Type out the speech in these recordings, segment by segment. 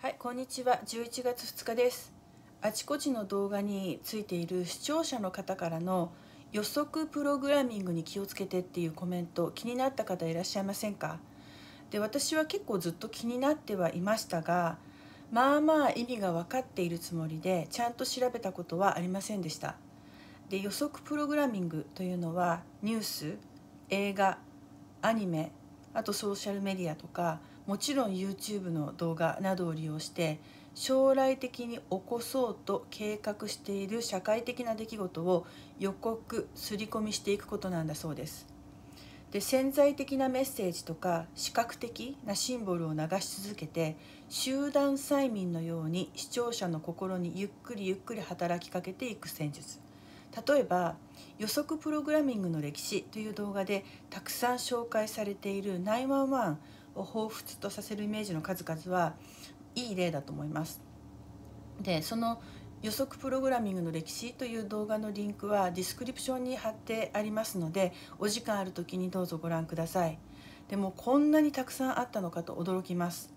はい、こんにちは。11月2日です。あちこちの動画についている視聴者の方からの予測プログラミングに気をつけてっていうコメント、気になった方いらっしゃいませんか？で、私は結構ずっと気になってはいましたが、まあまあ意味が分かっているつもりでちゃんと調べたことはありませんでした。で、予測プログラミングというのはニュース、映画、アニメ、あとソーシャルメディアとか、もちろん YouTube の動画などを利用して将来的に起こそうと計画している社会的な出来事を予告、刷り込みしていくことなんだそうです。で、潜在的なメッセージとか視覚的なシンボルを流し続けて、集団催眠のように視聴者の心にゆっくりゆっくり働きかけていく戦術。例えば予測プログラミングの歴史という動画でたくさん紹介されている911を彷彿とさせるイメージの数々はいい例だと思います。で、その予測プログラミングの歴史という動画のリンクはディスクリプションに貼ってありますので、お時間ある時にどうぞご覧ください。でもこんなにたくさんあったのかと驚きます。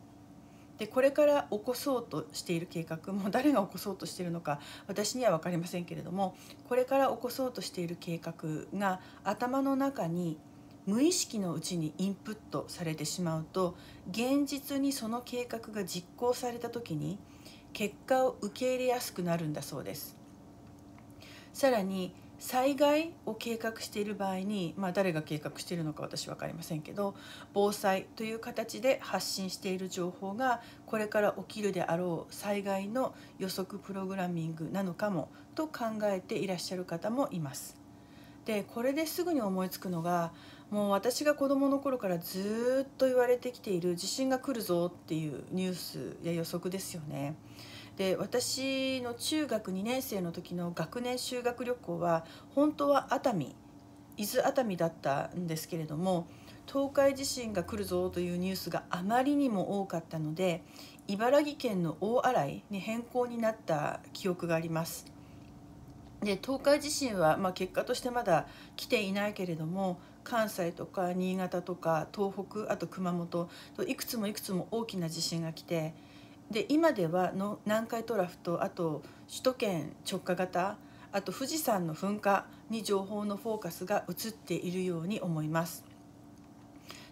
で、これから起こそうとしている計画、もう誰が起こそうとしているのか私には分かりませんけれども、これから起こそうとしている計画が頭の中に無意識のうちにインプットされてしまうと、現実にその計画が実行された時に結果を受け入れやすくなるんだそうです。さらに災害を計画している場合に、誰が計画しているのか私は分かりませんけど、防災という形で発信している情報がこれから起きるであろう災害の予測プログラミングなのかもと考えていらっしゃる方もいます。で、これですぐに思いつくのが、もう私が子どもの頃からずっと言われてきている地震が来るぞっていうニュースや予測ですよね。で、私の中学2年生の時の学年修学旅行は本当は熱海、伊豆熱海だったんですけれども、東海地震が来るぞというニュースがあまりにも多かったので、茨城県の大洗に変更になった記憶があります。で、東海地震は結果としてまだ来ていないけれども、関西とか新潟とか東北、あと熊本といくつも大きな地震が来て、で今ではの南海トラフと、あと首都圏直下型、あと富士山の噴火に情報のフォーカスが移っているように思います。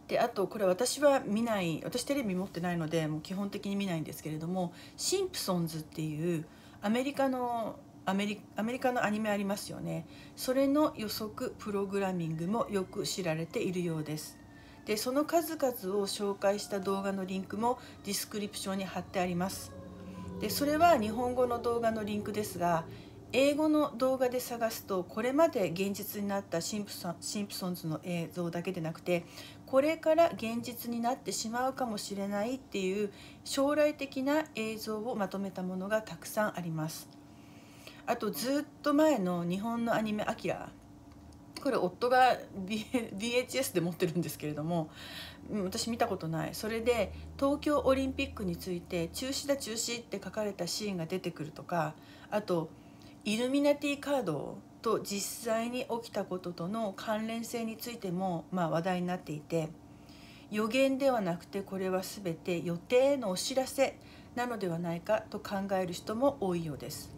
で、あとこれ私は見ない、私テレビ持ってないのでもう基本的に見ないんですけれども、シンプソンズっていうアメリカのアニメありますよね。それの予測プログラミングもよく知られているようです。で、その数々を紹介した動画のリンクもディスクリプションに貼ってあります。で、それは日本語の動画のリンクですが、英語の動画で探すとこれまで現実になったシンプソンズの映像だけでなくて、これから現実になってしまうかもしれないっていう将来的な映像をまとめたものがたくさんあります。あとずっと前の日本のアニメ「アキラ」。これ夫が VHS で持ってるんですけれども、私見たことない。それで東京オリンピックについて中止だ中止って書かれたシーンが出てくるとか、あとイルミナティカードと実際に起きたこととの関連性についても話題になっていて、予言ではなくてこれは全て予定のお知らせなのではないかと考える人も多いようです。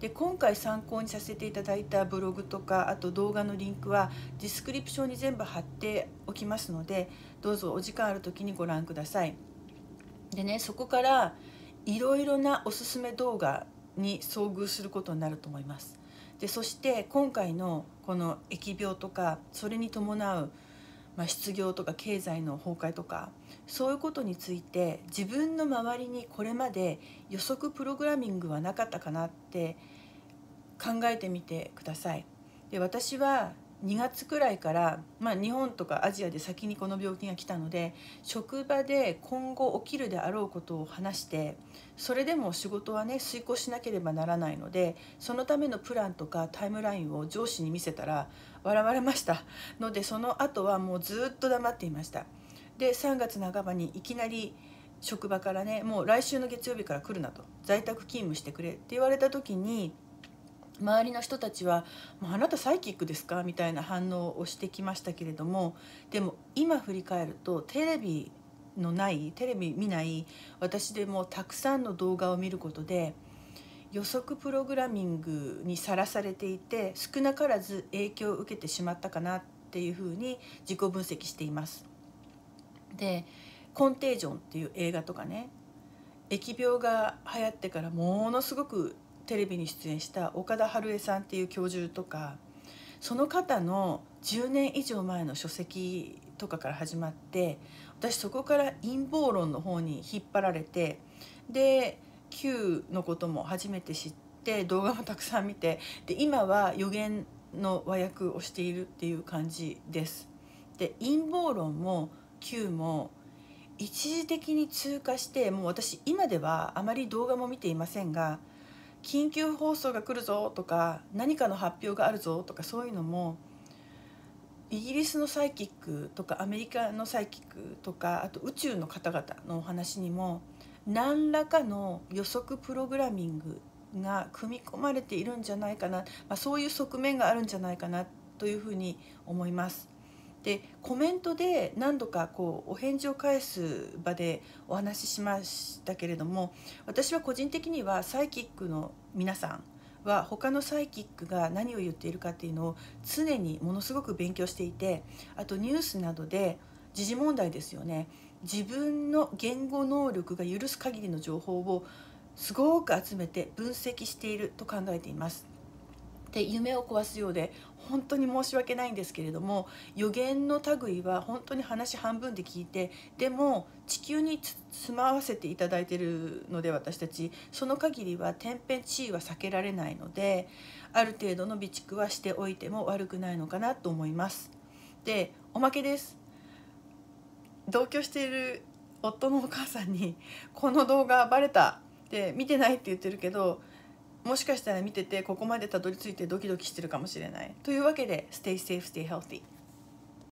で、今回参考にさせていただいたブログとか、あと動画のリンクはディスクリプションに全部貼っておきますので、どうぞお時間ある時にご覧ください。でね、そこからいろいろなおすすめ動画に遭遇することになると思います。で、そして今回のこの疫病とか、それに伴う失業とか経済の崩壊とか、そういうことについて自分の周りにこれまで予測プログラミングはなかったかなって考えてみてください。で、私は2月くらいから、日本とかアジアで先にこの病気が来たので、職場で今後起きるであろうことを話して、それでも仕事はね遂行しなければならないので、そのためのプランとかタイムラインを上司に見せたら笑われましたので、その後はもうずっと黙っていました。で、3月半ばにいきなり職場からね、もう来週の月曜日から来るなと、在宅勤務してくれって言われた時に、周りの人たちは「あなたサイキックですか?」みたいな反応をしてきましたけれども、でも今振り返るとテレビのないテレビ見ない私でもたくさんの動画を見ることで予測プログラミングにさらされていて少なからず影響を受けてしまったかなっていうふうに自己分析しています。で「コンテージョン」っていう映画とかね、疫病が流行ってからものすごくテレビに出演した岡田春江さんっていう教授とか、その方の10年以上前の書籍とかから始まって、私そこから陰謀論の方に引っ張られて、で Q のことも初めて知って動画もたくさん見て、で今は予言の和訳をしているっていう感じです。で陰謀論も Q も一時的に通過して、もう私今ではあまり動画も見ていませんが、緊急放送が来るぞとか何かの発表があるぞとか、そういうのもイギリスのサイキックとかアメリカのサイキックとか、あと宇宙の方々のお話にも何らかの予測プログラミングが組み込まれているんじゃないかな、そういう側面があるんじゃないかなというふうに思います。でコメントで何度かこうお返事を返す場でお話ししましたけれども、私は個人的にはサイキックの皆さんは他のサイキックが何を言っているかっていうのを常にものすごく勉強していて、あとニュースなどで時事問題ですよね、自分の言語能力が許す限りの情報をすごく集めて分析していると考えています。で夢を壊すようで本当に申し訳ないんですけれども、予言の類は本当に話半分で聞いて、でも地球に住まわせていただいているので私たちその限りは天変地異は避けられないので、ある程度の備蓄はしておいても悪くないのかなと思います。でおまけです、同居している夫のお母さんに「この動画バレた」で見てないって言ってるけど、もしかしたら見ててここまでたどり着いてドキドキしてるかもしれない。というわけで Stay safe, stay healthy.